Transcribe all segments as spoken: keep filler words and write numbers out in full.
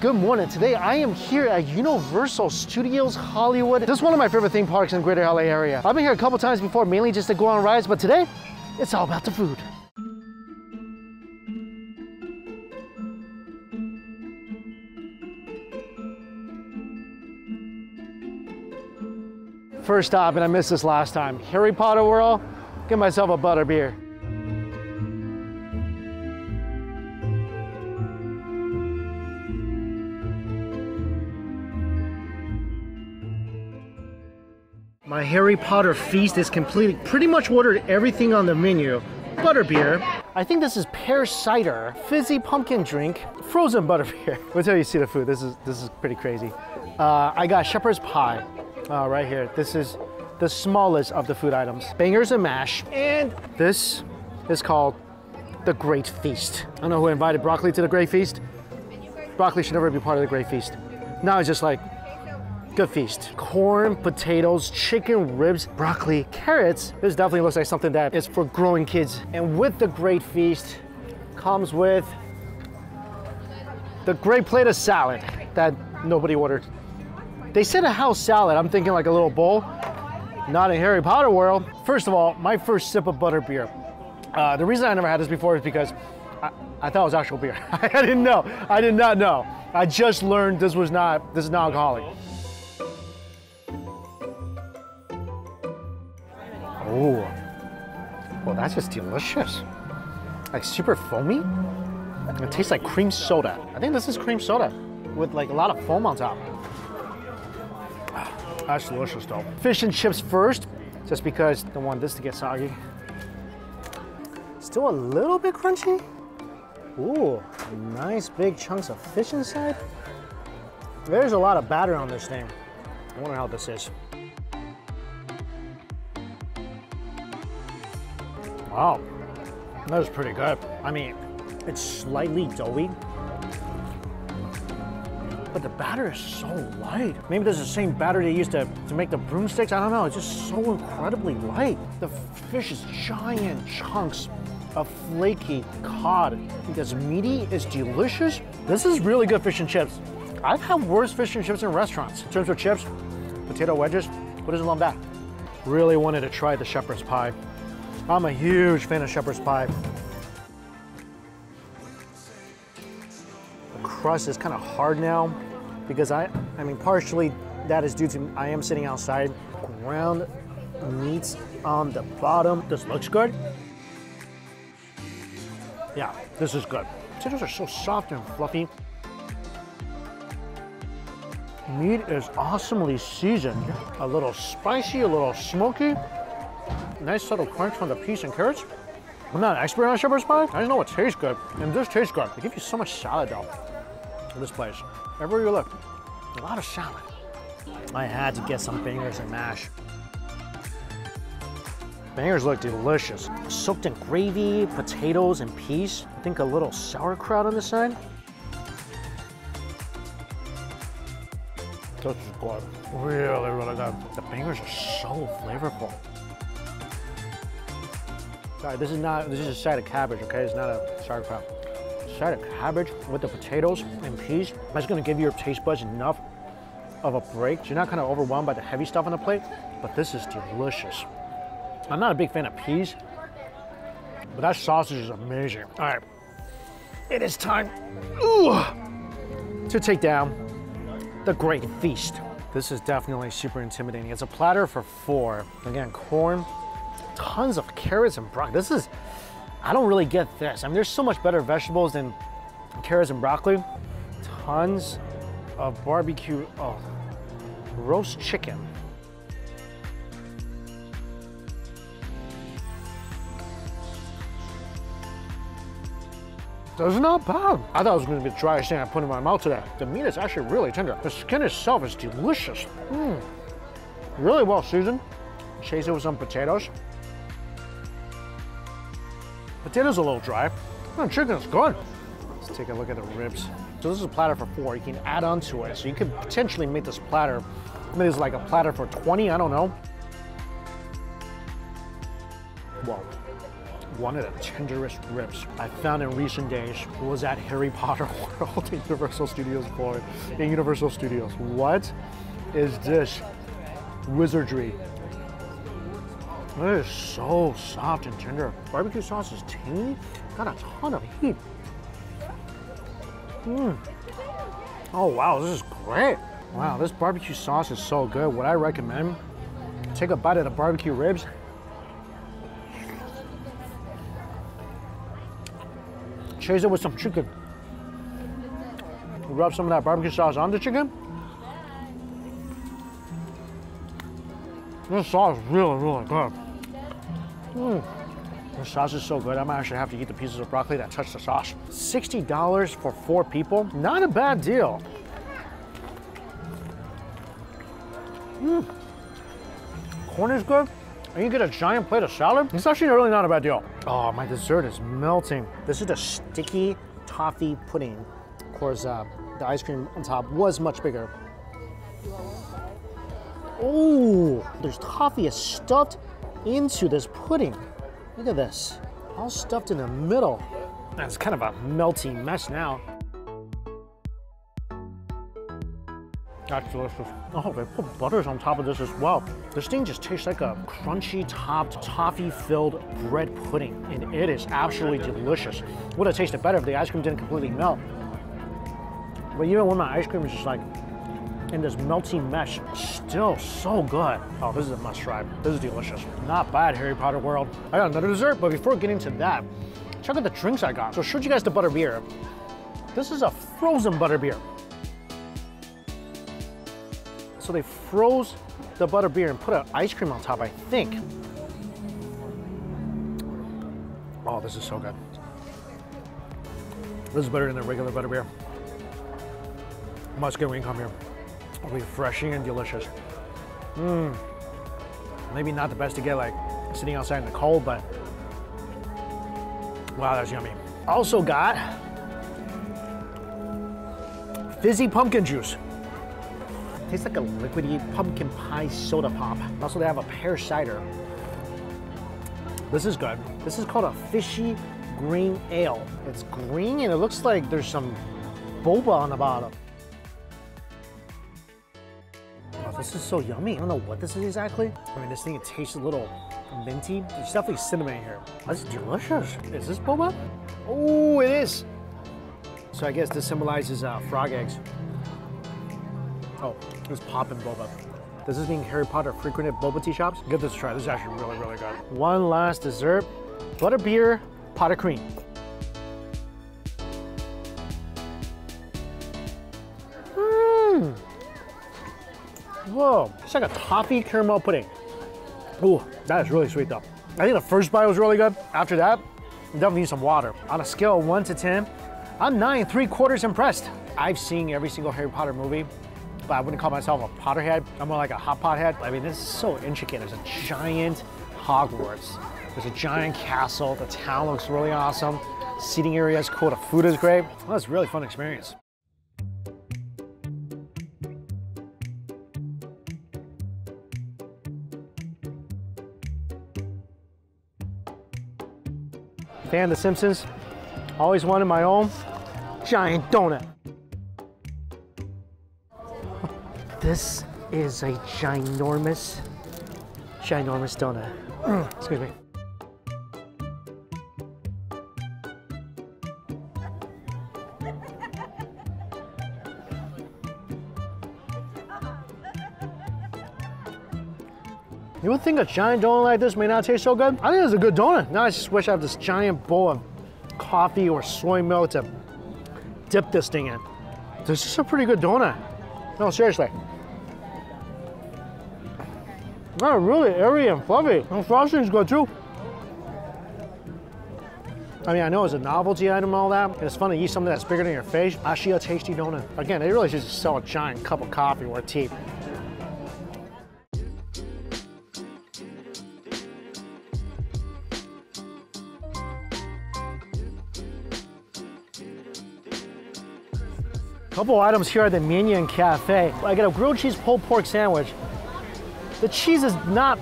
Good morning. Today I am here at Universal Studios Hollywood. This is one of my favorite theme parks in greater L A area. I've been here a couple times before, mainly just to go on rides, but today it's all about the food. First stop, and I missed this last time, Harry Potter World. Get myself a butterbeer. My Harry Potter feast is complete. Pretty much ordered everything on the menu. Butterbeer. I think this is pear cider, fizzy pumpkin drink, frozen butterbeer. Wait till you see the food. This is this is pretty crazy. Uh, I got shepherd's pie. Oh, right here. This is the smallest of the food items. Bangers and mash. And this is called The Great Feast. I don't know who invited broccoli to The Great Feast. Broccoli should never be part of The Great Feast. Now it's just like, good feast. Corn, potatoes, chicken ribs, broccoli, carrots. This definitely looks like something that is for growing kids. And with The Great Feast comes with the great plate of salad that nobody ordered. They said a house salad. I'm thinking like a little bowl. Not in Harry Potter World. First of all, my first sip of butterbeer. Uh, the reason I never had this before is because I, I thought it was actual beer. I didn't know. I did not know. I just learned this was not, this is not alcoholic. Oh, well, that's just delicious. Like super foamy. It tastes like cream soda. I think this is cream soda with like a lot of foam on top. That's delicious though. Fish and chips first, just because I don't want this to get soggy. Still a little bit crunchy. Ooh, nice big chunks of fish inside. There's a lot of batter on this thing. I wonder how this is. Wow, that was pretty good. I mean, it's slightly doughy, but the batter is so light. Maybe there's the same batter they used to, to make the broomsticks. I don't know, it's just so incredibly light. The fish is giant chunks of flaky cod. It's meaty, it's delicious. This is really good fish and chips. I've had worse fish and chips in restaurants. In terms of chips, potato wedges, who doesn't love that? Really wanted to try the shepherd's pie. I'm a huge fan of shepherd's pie. Crust is kind of hard now because I, I mean, partially that is due to I am sitting outside. Ground meats on the bottom. This looks good. Yeah, this is good. Potatoes are so soft and fluffy. Meat is awesomely seasoned. A little spicy, a little smoky. Nice subtle crunch from the peas and carrots. I'm not an expert on shepherd's pie. I just know it tastes good, and this tastes good. They give you so much salad though. This place, everywhere you look, a lot of salad. I had to get some bangers and mash. Bangers look delicious. Soaked in gravy, potatoes, and peas. I think a little sauerkraut on the side. This is good. Really, really good. The bangers are so flavorful. Sorry, this is not, this is a side of cabbage, okay? It's not a sauerkraut. Side of cabbage with the potatoes and peas. That's gonna give your taste buds enough of a break. So you're not kind of overwhelmed by the heavy stuff on the plate, but this is delicious. I'm not a big fan of peas, but that sausage is amazing. All right, it is time ooh, to take down The Great Feast. This is definitely super intimidating. It's a platter for four. Again, corn, tons of carrots and broccoli. This is, I don't really get this. I mean, there's so much better vegetables than carrots and broccoli. Tons of barbecue, oh, roast chicken. That's not bad. I thought it was gonna be the driest thing I put in my mouth today. The meat is actually really tender. The skin itself is delicious. Mm. Really well seasoned. Chase it with some potatoes. Potatoes a little dry. Oh, chicken is good. Let's take a look at the ribs. So this is a platter for four. You can add on to it. So you could potentially make this platter. Maybe it's like a platter for twenty, I don't know. Whoa. one of the tenderest grips I found in recent days was at Harry Potter World in Universal Studios Hollywood. In Universal Studios. What is this wizardry? It is so soft and tender. Barbecue sauce is tangy. Got a ton of heat. Mm. Oh wow, this is great. Wow, this barbecue sauce is so good. What I recommend, take a bite of the barbecue ribs. Chase it with some chicken. Rub some of that barbecue sauce on the chicken. This sauce is really, really good. Mm. The sauce is so good, I might actually have to eat the pieces of broccoli that touch the sauce. sixty dollars for four people, not a bad deal. Mm. Corn is good, and you get a giant plate of salad. It's actually really not a bad deal. Oh, my dessert is melting. This is the sticky toffee pudding. Of course, uh, the ice cream on top was much bigger. Oh, there's toffee is stuffed into this pudding. Look at this, all stuffed in the middle. That's kind of a melty mess now. That's delicious. Oh, they put butters on top of this as well. This thing just tastes like a crunchy-topped, toffee-filled bread pudding, and it is absolutely delicious. Would have tasted better if the ice cream didn't completely melt. But even when my ice cream is just like in this melty mesh, still so good. Oh, this is a must-try. This is delicious. Not bad, Harry Potter World. I got another dessert, but before getting to that, check out the drinks I got. So I showed you guys the butter beer. This is a frozen butter beer. So they froze the butter beer and put an ice cream on top, I think. Oh, this is so good. This is better than the regular butter beer. Must get when you come here. Refreshing and delicious. Mmm. Maybe not the best to get like sitting outside in the cold, but wow, that's yummy. Also got fizzy pumpkin juice. Tastes like a liquidy pumpkin pie soda pop. Also, they have a pear cider. This is good. This is called a fishy green ale. It's green and it looks like there's some boba on the bottom. This is so yummy. I don't know what this is exactly. I mean, this thing, it tastes a little minty. There's definitely cinnamon in here. That's delicious. Is this boba? Oh, it is. So I guess this symbolizes uh, frog eggs. Oh, it's poppin' boba. This is being Harry Potter frequented boba tea shops. Give this a try. This is actually really, really good. One last dessert, butterbeer pot of cream. Mmm. Whoa, it's like a toffee caramel pudding. Ooh, that is really sweet though. I think the first bite was really good. After that, you definitely need some water. On a scale of one to ten, I'm nine three quarters impressed. I've seen every single Harry Potter movie, but I wouldn't call myself a Potterhead. I'm more like a hot pot head. I mean, this is so intricate. There's a giant Hogwarts. There's a giant castle. The town looks really awesome. Seating area is cool. The food is great. Well, it's a really fun experience. Fan of The Simpsons, always wanted my own giant donut. This is a ginormous, ginormous donut. Excuse me. You would think a giant donut like this may not taste so good. I think it's a good donut. Now I just wish I had this giant bowl of coffee or soy milk to dip this thing in. This is a pretty good donut. No, seriously. Not really airy and fluffy. The frosting's good too. I mean, I know it's a novelty item and all that, and it's fun to eat something that's bigger than your face. Actually a tasty donut. Again, they really should just sell a giant cup of coffee or tea. Couple items here at the Minion Cafe. I got a grilled cheese pulled pork sandwich. The cheese is not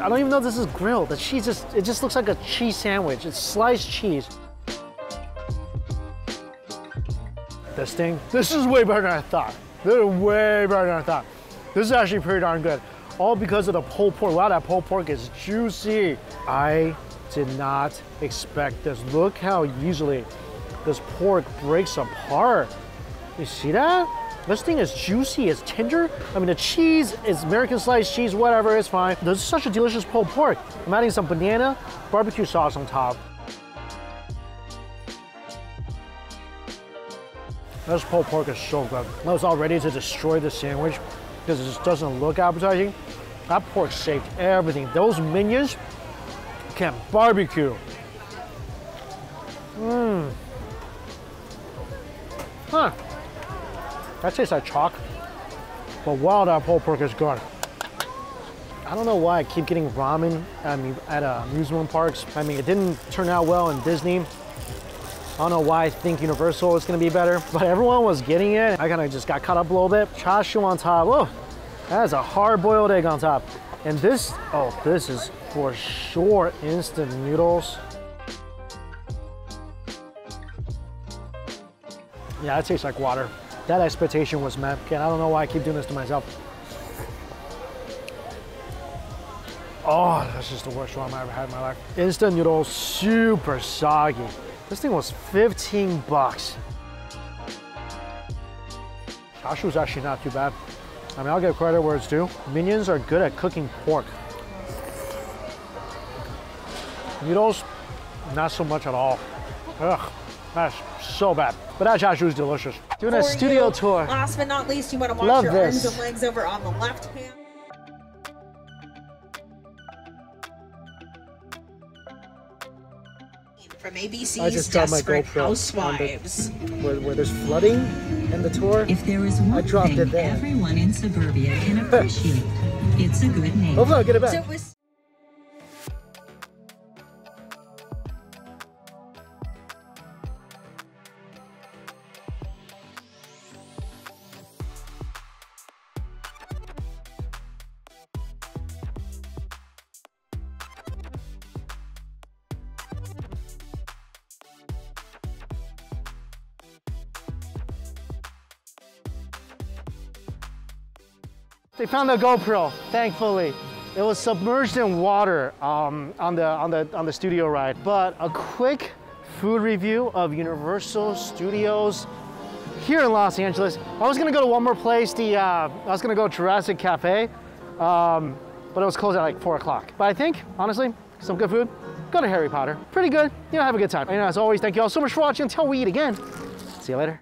I don't even know if this is grilled. The cheese just, it just looks like a cheese sandwich. It's sliced cheese. This thing, this is way better than I thought. This is way better than I thought. This is actually pretty darn good. All because of the pulled pork. Wow, that pulled pork is juicy. I did not expect this. Look how easily this pork breaks apart. You see that? This thing is juicy, it's tender. I mean, the cheese is American sliced cheese, whatever, it's fine. This is such a delicious pulled pork. I'm adding some banana barbecue sauce on top. This pulled pork is so good. I was all ready to destroy the sandwich because it just doesn't look appetizing. That pork saved everything. Those minions can barbecue. Mmm. Huh. That tastes like chalk, but wow, that pulled pork is good. I don't know why I keep getting ramen at, at uh, amusement parks. I mean, it didn't turn out well in Disney. I don't know why I think Universal is gonna be better, but everyone was getting it. I kinda just got caught up a little bit. Chashu on top, oh, that is a hard-boiled egg on top. And this, oh, this is for sure instant noodles. Yeah, that tastes like water. That expectation was met. Again, I don't know why I keep doing this to myself. Oh, that's just the worst ramen I ever had in my life. Instant noodles, super soggy. This thing was fifteen bucks. Chashu's actually not too bad. I mean, I'll give credit where it's due. Minions are good at cooking pork. Noodles, not so much at all. Ugh. That's so bad. But that chashu is delicious. Doing a studio tour. Last but not least, you want to wash your arms and legs over on the left hand. From A B C's Desperate Housewives. Where, where there's flooding in the tour. If there is one thing everyone in suburbia can appreciate, it's a good name. Hopefully I'll get it back. So it was They found a GoPro, thankfully. It was submerged in water um, on, the, on, the, on the studio ride. But a quick food review of Universal Studios here in Los Angeles. I was gonna go to one more place, the, uh, I was gonna go to Jurassic Cafe, um, but it was closed at like four o'clock. But I think, honestly, some good food, go to Harry Potter. Pretty good, you know, have a good time. And as always, thank you all so much for watching. Until we eat again, see you later.